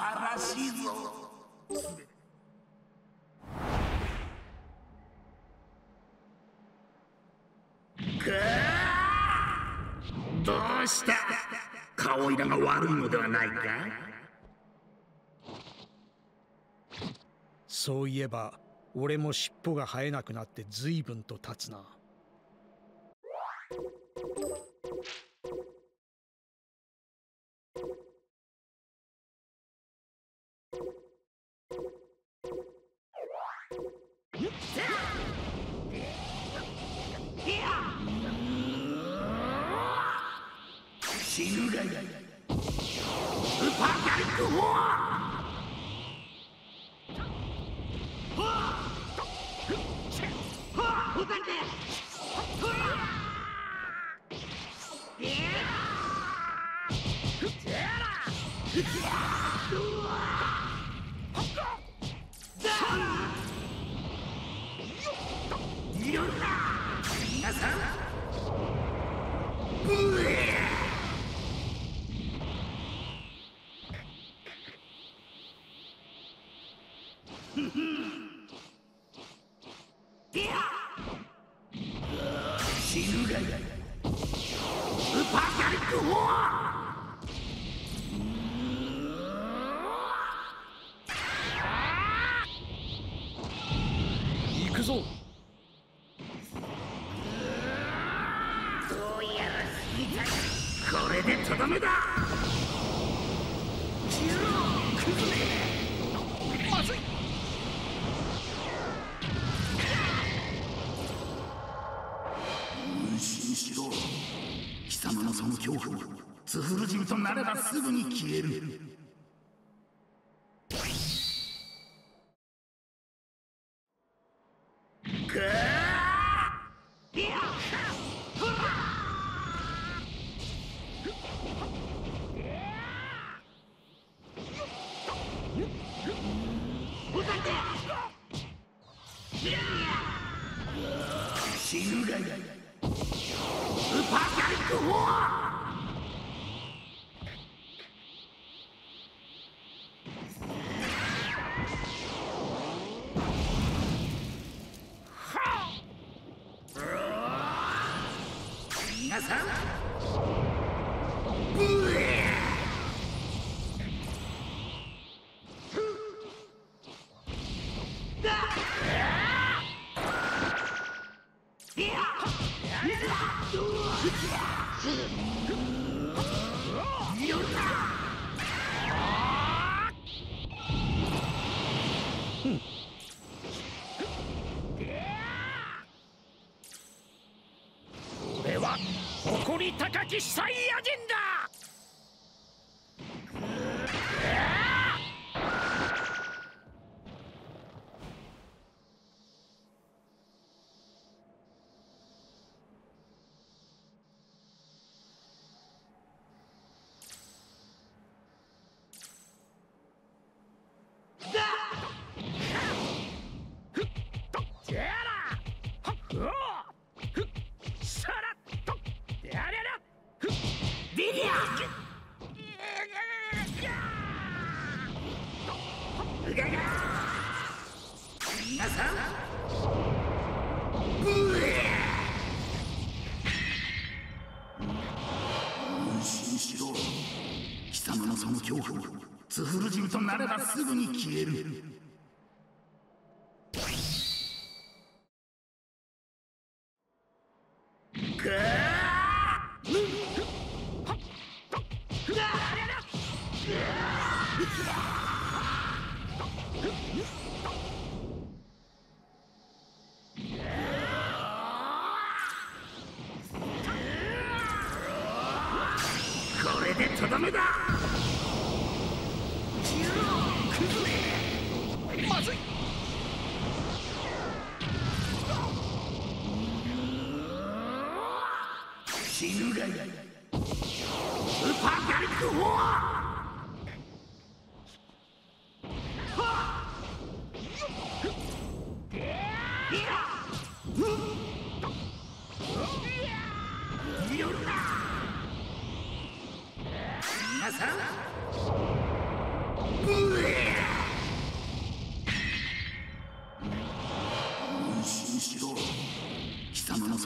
晴らしいぞ。どうした？顔色が悪いのではないか？そういえば俺も尻尾が生えなくなって随分と経つな。ツフル人となればすぐに消える。高木飛彩アジェンダー。なればすぐに消える。これでとどめだ。まずい。死ぬがいい。スーパーガリックフォア。皆さん。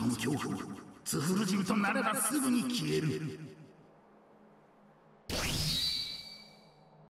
の恐怖、ツフル人となればすぐに消える。